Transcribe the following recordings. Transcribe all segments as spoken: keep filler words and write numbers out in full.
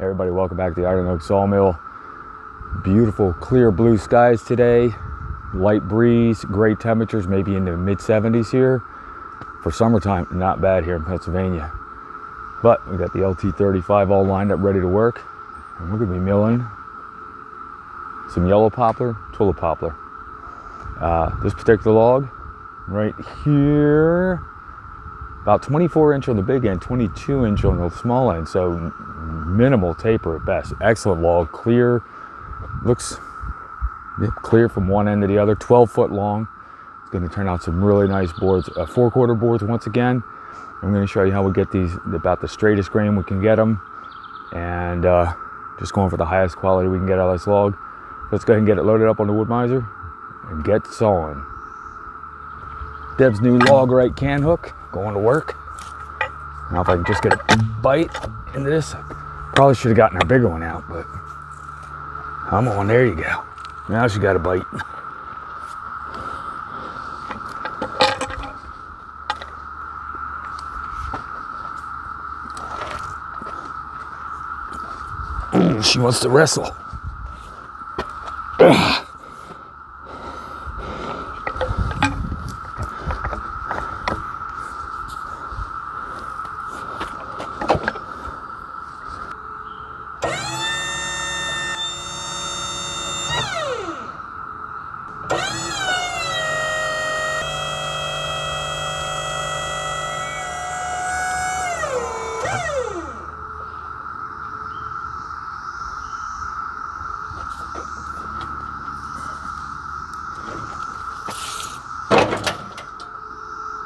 Everybody, welcome back to the Ogden Oak Sawmill. Beautiful clear blue skies today, light breeze, great temperatures, maybe in the mid seventies here. For summertime, not bad here in Pennsylvania. But we got the L T thirty-five all lined up, ready to work. And we're gonna be milling some yellow poplar, tulip poplar. Uh, this particular log right here, about twenty-four inch on the big end, twenty-two inch on the small end, so minimal taper at best. Excellent log, clear, looks clear from one end to the other, twelve foot long. It's going to turn out some really nice boards, uh, four quarter boards once again. I'm going to show you how we get these, about the straightest grain we can get them, and uh, just going for the highest quality we can get out of this log. Let's go ahead and get it loaded up on the Wood-Mizer and get sawing. Deb's new LogRite can hook, going to work. Now if I can just get a bite into this, probably should have gotten our bigger one out, but come on, there you go. Now she got a bite. Ooh, she wants to wrestle. Ugh.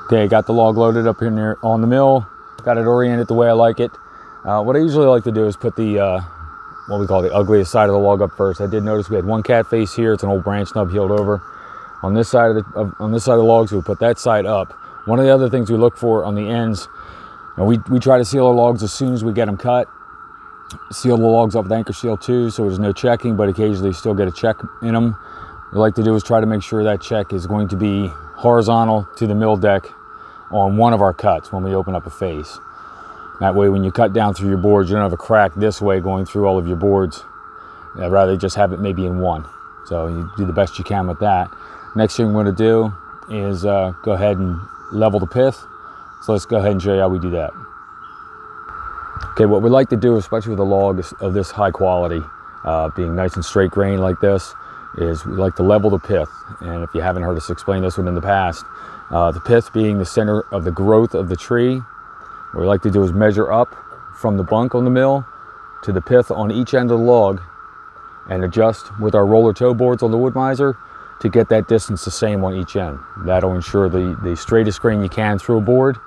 Okay, got the log loaded up here near on the mill, got it oriented the way I like it. Uh, what I usually like to do is put the, uh, what we call the ugliest side of the log up first. I did notice we had one cat face here, it's an old branch nub healed over. On this side of the, on this side of the logs, we put that side up. One of the other things we look for on the ends, and we, we try to seal our logs as soon as we get them cut. Seal the logs up with anchor seal too, so there's no checking, but occasionally you still get a check in them. What I like to do is try to make sure that check is going to be horizontal to the mill deck on one of our cuts when we open up a face. That way when you cut down through your boards, you don't have a crack this way going through all of your boards. I'd rather just have it maybe in one. So you do the best you can with that. Next thing we're going to do is uh, go ahead and level the pith. So let's go ahead and show you how we do that. Okay, what we like to do, especially with a log of this high quality, uh, being nice and straight grain like this, is we like to level the pith. And if you haven't heard us explain this one in the past, uh, the pith being the center of the growth of the tree, what we like to do is measure up from the bunk on the mill to the pith on each end of the log and adjust with our roller toe boards on the Wood-Mizer to get that distance the same on each end. That'll ensure the, the straightest grain you can through a board,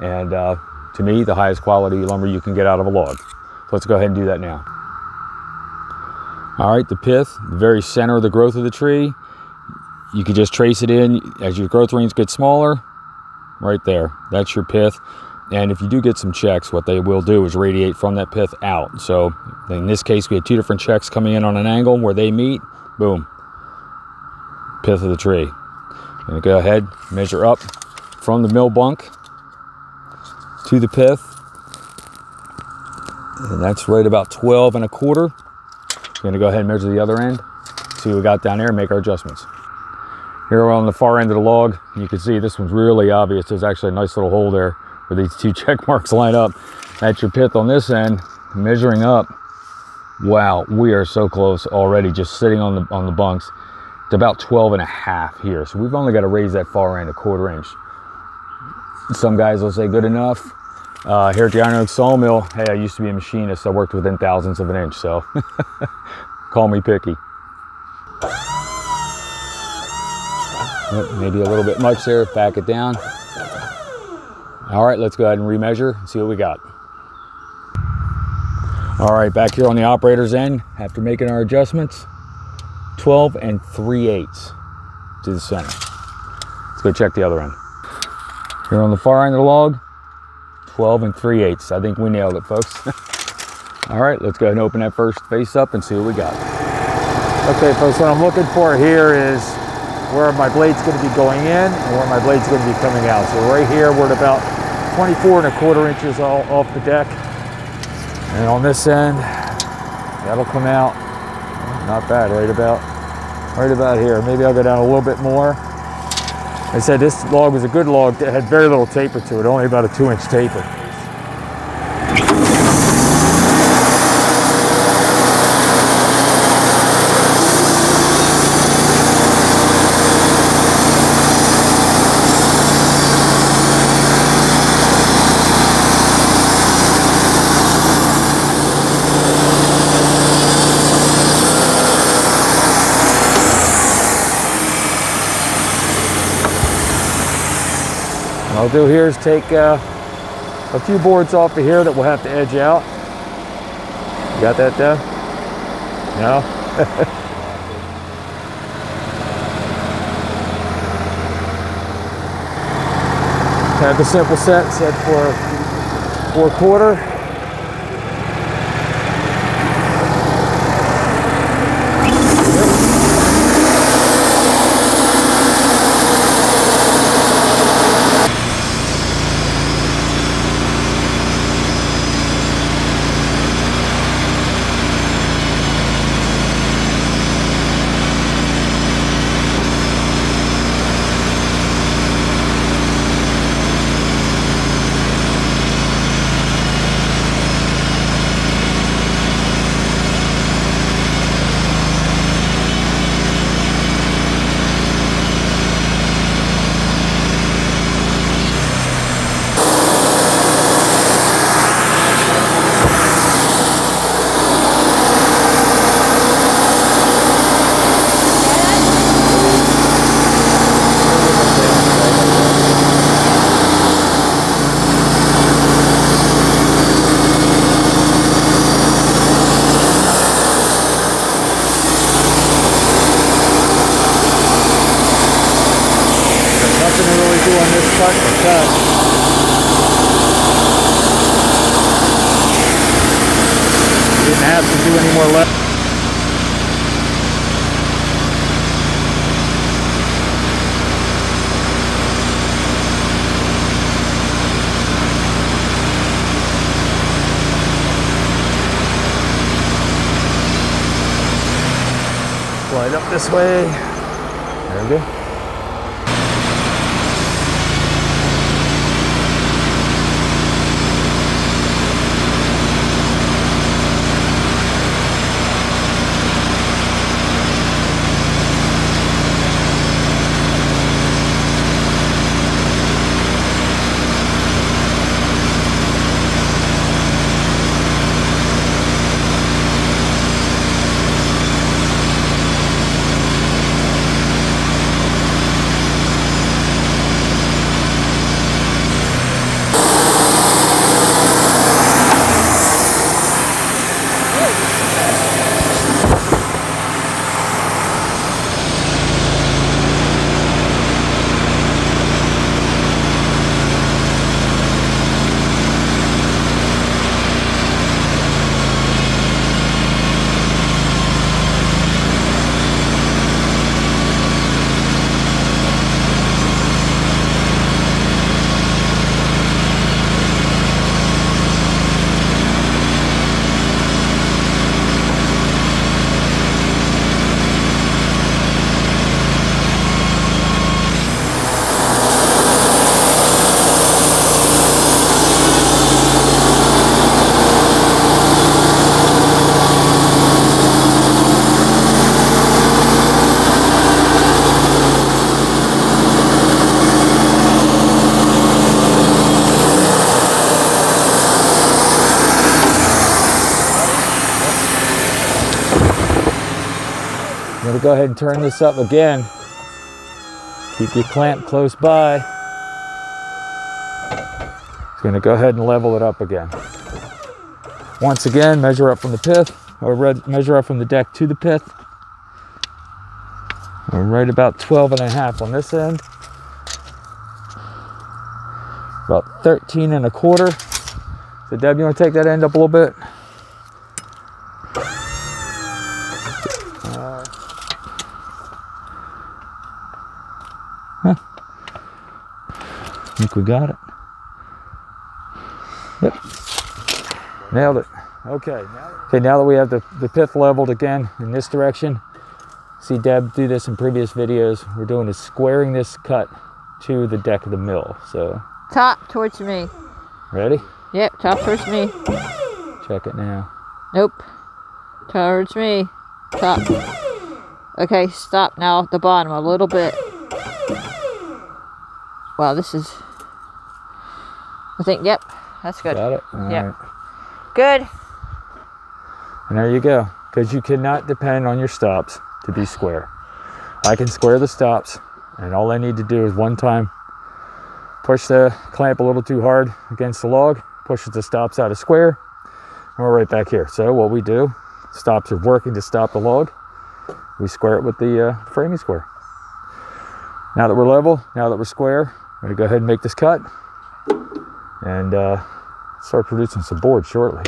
and uh, to me, the highest quality lumber you can get out of a log. So let's go ahead and do that now. All right, the pith, the very center of the growth of the tree, you can just trace it in as your growth rings get smaller, right there. That's your pith. And if you do get some checks, what they will do is radiate from that pith out. So in this case, we had two different checks coming in on an angle where they meet, boom, pith of the tree. And go ahead, measure up from the mill bunk to the pith. And that's right about twelve and a quarter. Going to go ahead and measure the other end, see what we got down there, and make our adjustments. Here on the far end of the log, you can see this one's really obvious. There's actually a nice little hole there where these two check marks line up. That's your pith on this end, measuring up. Wow, we are so close already just sitting on the on the bunks. It's about twelve and a half here, so we've only got to raise that far end a quarter inch. Some guys will say good enough. Uh, here at the Iron Oak Sawmill, hey, I used to be a machinist. I worked within thousandths of an inch, so call me picky. Maybe a little bit much there, back it down. All right, let's go ahead and remeasure and see what we got. All right, back here on the operator's end, after making our adjustments, twelve and three eighths to the center. Let's go check the other end. Here on the far end of the log, twelve and three eighths. I think we nailed it, folks. All right, let's go ahead and open that first face up and see what we got. Okay, folks, what I'm looking for here is where my blade's going to be going in and where my blade's going to be coming out. So right here, we're at about twenty-four and a quarter inches all off the deck. And on this end, that'll come out not bad, right about right about here. Maybe I'll go down a little bit more. They said this log was a good log that had very little taper to it, only about a two inch taper. What I'll do here is take uh, a few boards off of here that we'll have to edge out. You got that down? No? Have a simple set, set for four quarter. Up this way. There we go. Go ahead and turn this up again. Keep your clamp close by. It's going to go ahead and level it up again. Once again, measure up from the pith, or red, measure up from the deck to the pith. We're right about twelve and a half on this end. About thirteen and a quarter. So Deb, you want to take that end up a little bit? I think we got it. Yep. Nailed it. Okay. Okay, now that we have the, the pith leveled again in this direction, see Deb do this in previous videos, we're doing is squaring this cut to the deck of the mill, so. Top towards me. Ready? Yep, top towards me. Check it now. Nope. Towards me. Top. Okay, stop now at the bottom a little bit. Wow, this is, I think, yep, that's good. Got it? All yep. Right. Good. And there you go, because you cannot depend on your stops to be square. I can square the stops, and all I need to do is one time push the clamp a little too hard against the log, pushes the stops out of square, and we're right back here. So what we do, stops are working to stop the log, we square it with the uh, framing square. Now that we're level, now that we're square, I'm gonna go ahead and make this cut and uh, start producing some board shortly.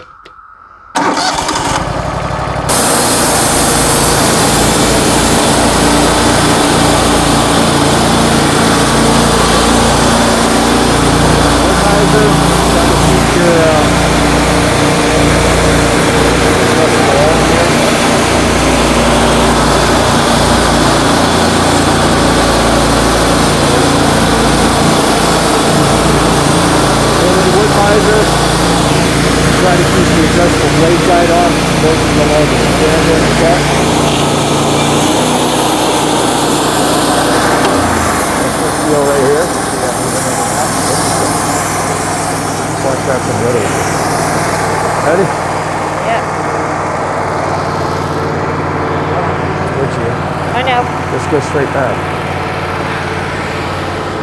Straight back.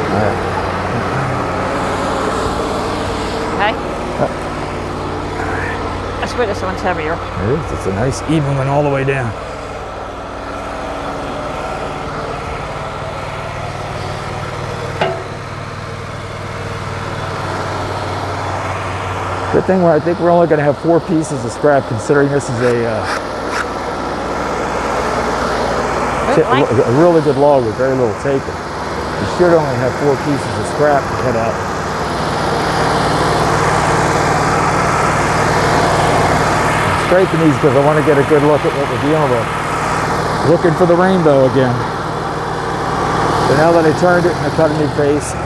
Alright. Hey? Oh. I swear this one's heavier. It is. It's a nice even one all the way down. Good thing where I think we're only going to have four pieces of scrap, considering this is a... Uh, a really good log with very little taper. You should only have four pieces of scrap to cut out. I'm scraping these because I want to get a good look at what we're dealing with. Looking for the rainbow again. So now that I turned it and I cut a new face,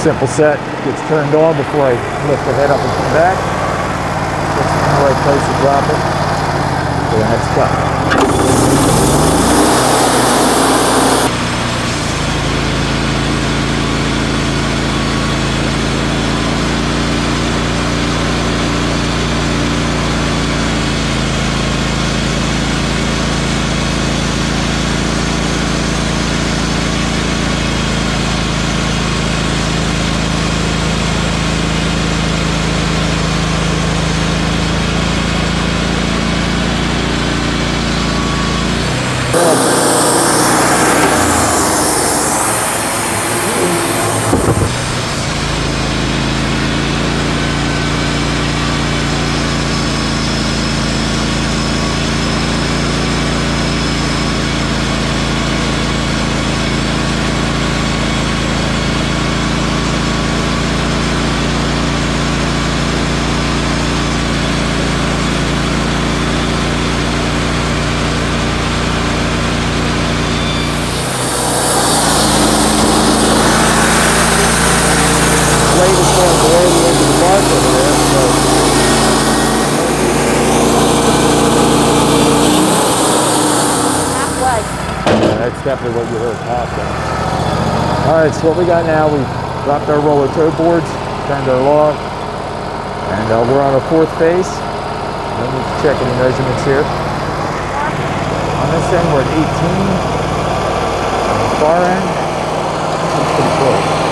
simple set gets turned on before I lift the head up and come back. Puts it in the right place to drop it for the next cut. Definitely what you heard pop then. All right, so what we got now, we dropped our roller toe boards, turned our log, and uh, we're on our fourth face. Let me check any measurements here. On this end, we're at eighteen. On the far end, that's pretty close.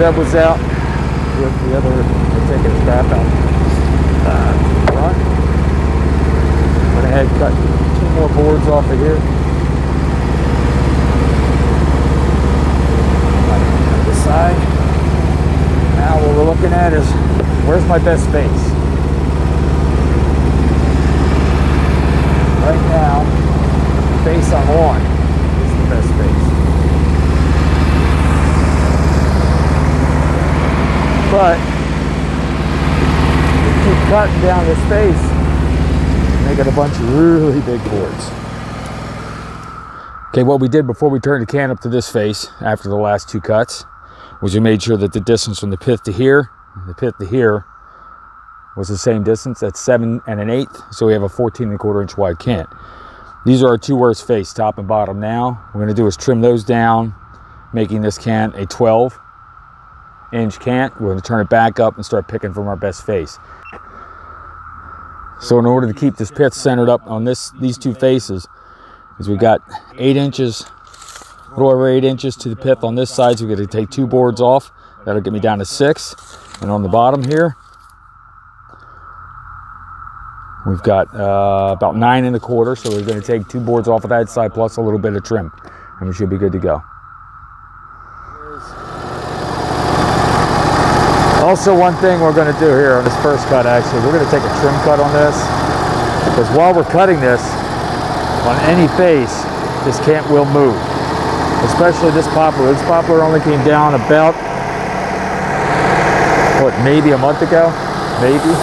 bevel's out with the other, we're taking the strap out uh, front. Went ahead and cut two more boards off of here. Right, this side. Now what we're looking at is, where's my best space? Right now, the face I'm on is the best face. But you keep cutting down the space, making a bunch of really big boards. Okay, what we did before we turned the can up to this face after the last two cuts was we made sure that the distance from the pith to here, the pith to here, was the same distance. That's seven and an eighth, so we have a fourteen and a quarter inch wide can. These are our two worst face, top and bottom. Now what we're going to do is trim those down, making this can a twelve inch cant. We're going to turn it back up and start picking from our best face. So in order to keep this pith centered up on this, these two faces, is we've got eight inches, a little over eight inches to the pith on this side, so we're going to take two boards off. That'll get me down to six. And on the bottom here, we've got uh, about nine and a quarter, so we're going to take two boards off of that side plus a little bit of trim, and we should be good to go. Also, one thing we're going to do here on this first cut, actually, we're going to take a trim cut on this, because while we're cutting this on any face, this cant will move, especially this poplar. This poplar only came down about, what, maybe a month ago? Maybe.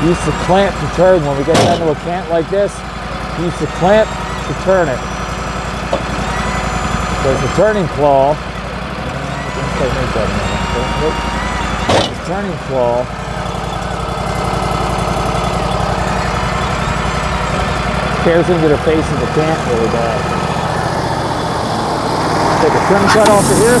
Use the clamp to turn. When we get down to a cant like this, use the clamp to turn it. There's the turning claw. The turning claw tears into the face of the cant really bad. Take a trim cut off of here.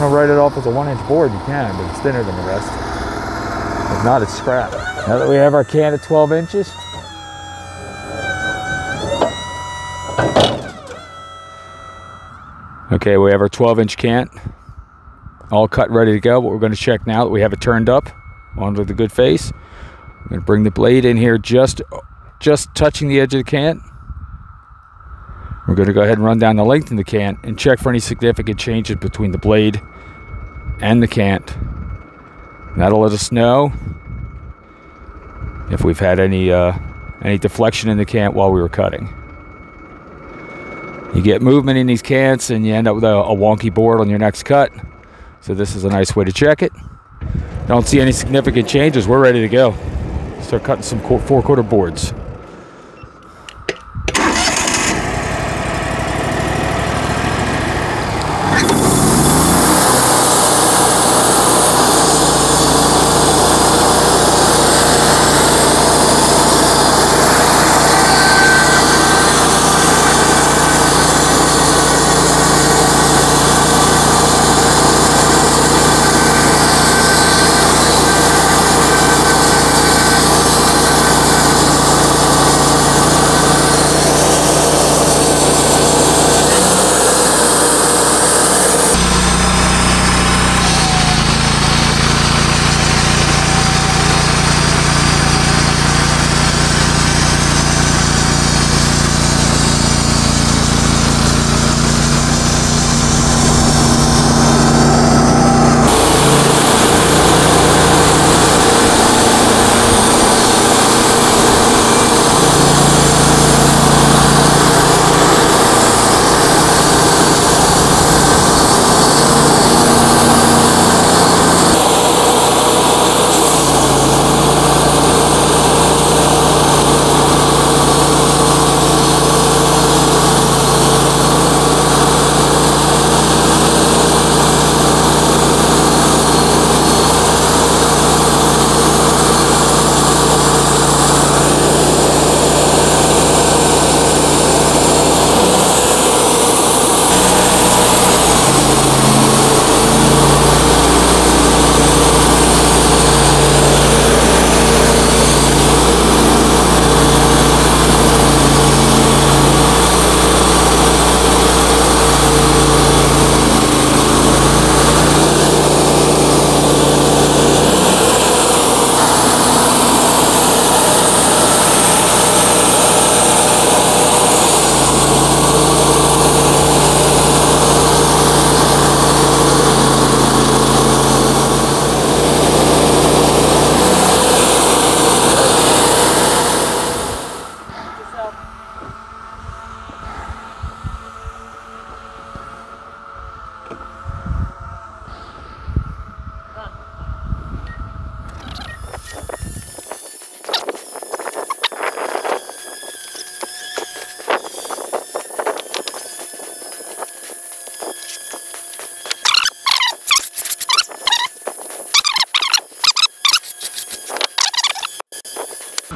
want to write it off as a one inch board, you can, but it's thinner than the rest. If not, it's scrap. Now that we have our can at twelve inches, okay, we have our twelve inch can, all cut, ready to go. But we're going to check now that we have it turned up onto the good face. I'm going to bring the blade in here, just just touching the edge of the can. We're going to go ahead and run down the length in the can and check for any significant changes between the blade and the can. That'll let us know if we've had any uh, any deflection in the can while we were cutting. You get movement in these cans and you end up with a, a wonky board on your next cut. So this is a nice way to check it. Don't see any significant changes. We're ready to go. Start cutting some four quarter boards.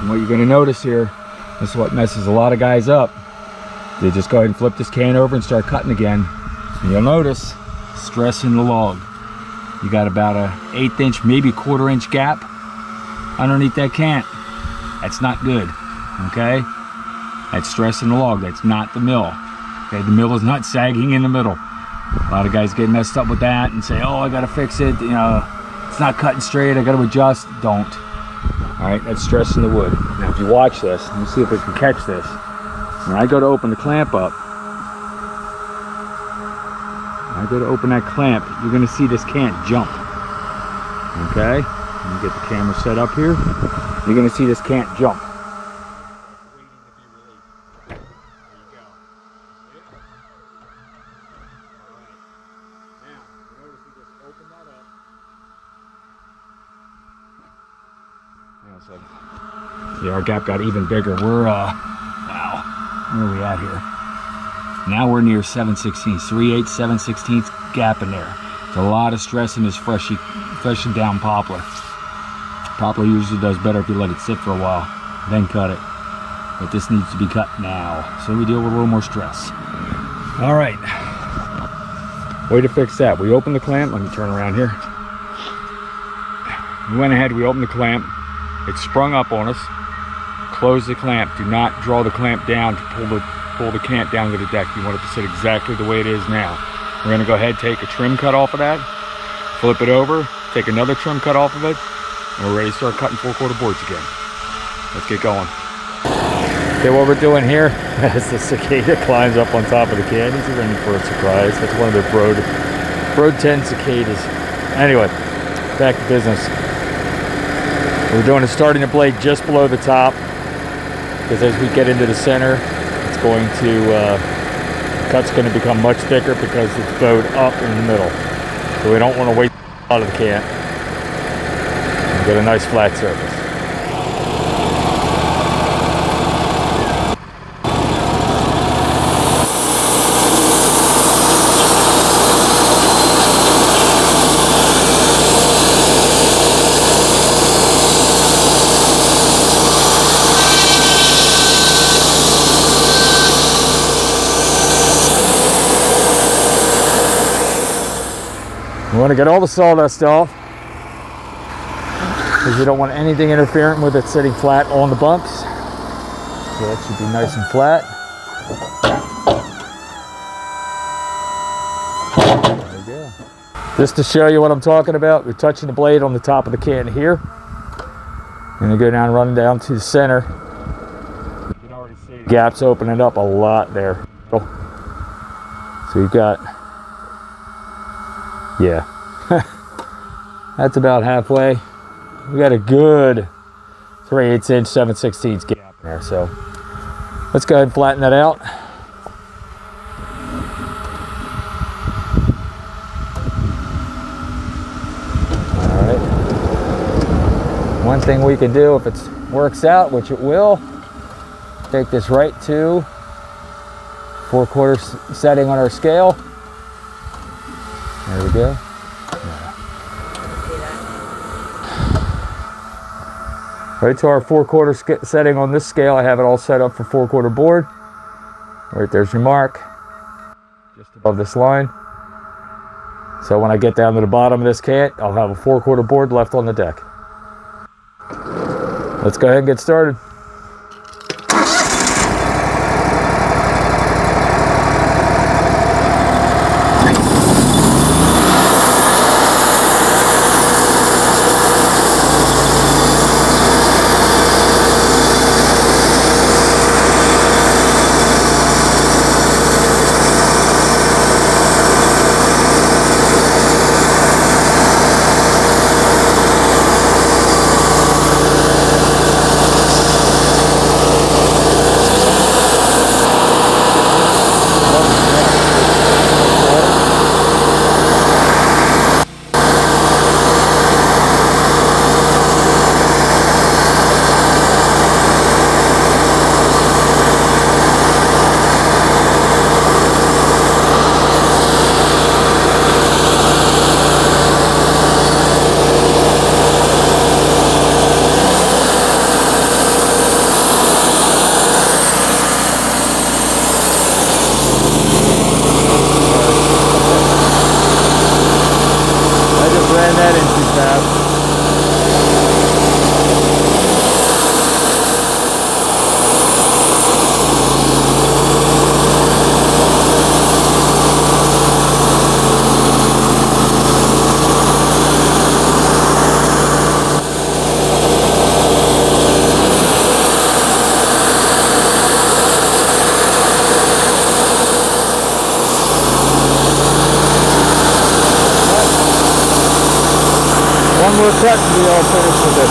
What you're going to notice here, this is what messes a lot of guys up. They just go ahead and flip this can over and start cutting again, and you'll notice stress in the log. You got about a eighth inch, maybe quarter inch gap underneath that can. That's not good. Okay, that's stress in the log. That's not the mill. Okay, the mill is not sagging in the middle. A lot of guys get messed up with that and say, oh, I gotta fix it, you know, it's not cutting straight, I gotta adjust. Don't. Alright, that's stress in the wood. Now if you watch this, let me see if we can catch this. When I go to open the clamp up, when I go to open that clamp, you're going to see this can jump. Okay, let me get the camera set up here. You're going to see this can jump. Yeah, our gap got even bigger. We're, uh, wow, where are we at here? Now we're near seven sixteenths, three eighths, seven sixteenths gap in there. It's a lot of stress in this freshly, freshly down poplar. Poplar usually does better if you let it sit for a while, then cut it. But this needs to be cut now, so we deal with a little more stress. All right, Way to fix that. We opened the clamp. Let me turn around here. We went ahead, we opened the clamp. It sprung up on us. Close the clamp. Do not draw the clamp down to pull the pull the cant down to the deck. You want it to sit exactly the way it is now. We're going to go ahead, take a trim cut off of that, flip it over, take another trim cut off of it, and we're ready to start cutting four quarter boards again. Let's get going. Okay, what we're doing here is the cicada climbs up on top of the cant. He's in for a surprise. That's one of their Broad, Broad ten cicadas. Anyway, back to business. What we're doing is starting the blade just below the top, because as we get into the center, it's going to, uh, the cut's going to become much thicker because it's bowed up in the middle. So we don't want to waste out of the cant. Get a nice flat surface. You want to get all the sawdust off, because you don't want anything interfering with it sitting flat on the bumps. So that should be nice and flat. There we go. Just to show you what I'm talking about, we're touching the blade on the top of the can here. I'm going to go down, running down to the center. You can already see the gaps opening up a lot there. So you've got, yeah, that's about halfway. We got a good three eighths inch, seven sixteenths gap in there. So let's go ahead and flatten that out. All right. One thing we can do, if it works out, which it will, take this right to four quarter setting on our scale. There we go. Yeah. Right to our four quarter setting on this scale. I have it all set up for four quarter board. Right there's your mark, just above this line. So when I get down to the bottom of this cant, I'll have a four quarter board left on the deck. Let's go ahead and get started. Cut and we all finished with it.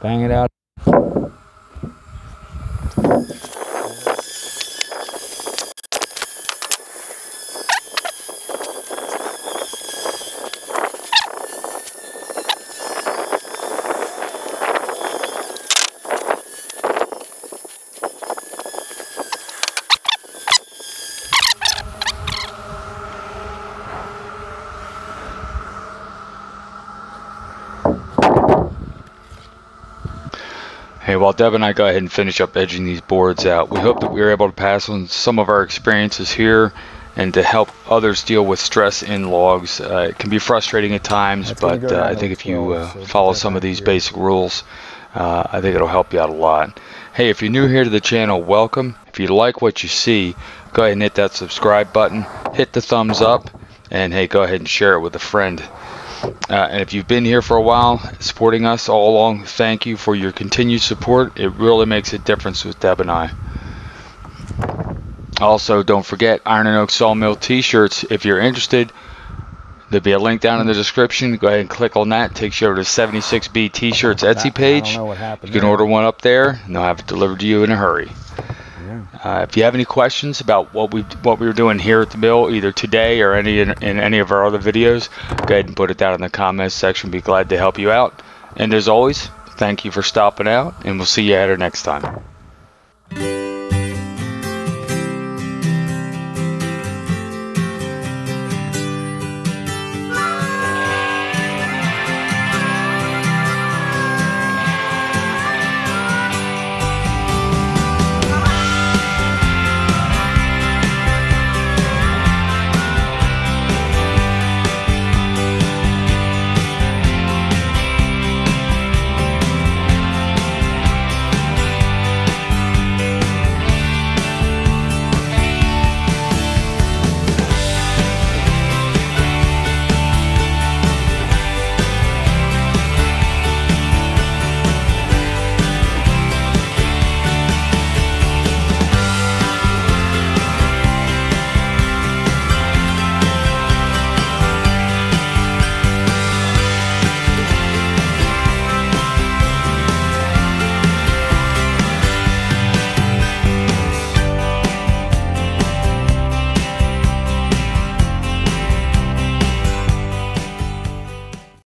Bang it out. Hey, while Deb and I go ahead and finish up edging these boards out, we hope that we were able to pass on some of our experiences here and to help others deal with stress in logs. Uh, it can be frustrating at times, but uh, I think if you uh, follow some of these basic rules, uh, I think it'll help you out a lot. Hey, if you're new here to the channel, welcome. If you like what you see, go ahead and hit that subscribe button, hit the thumbs up, and hey, go ahead and share it with a friend. Uh, and if you've been here for a while, supporting us all along, thank you for your continued support. It really makes a difference with Deb and I. Also, don't forget Iron and Oak Sawmill t-shirts. If you're interested, there'll be a link down in the description. Go ahead and click on that. It takes you over to seventy-six B t-shirts Etsy page. You can order one up there, and they'll have it delivered to you in a hurry. Uh, if you have any questions about what we what we were doing here at the mill, either today or any in, in any of our other videos, go ahead and put it down in the comments section. Be glad to help you out. And as always, thank you for stopping out, and we'll see you at her next time.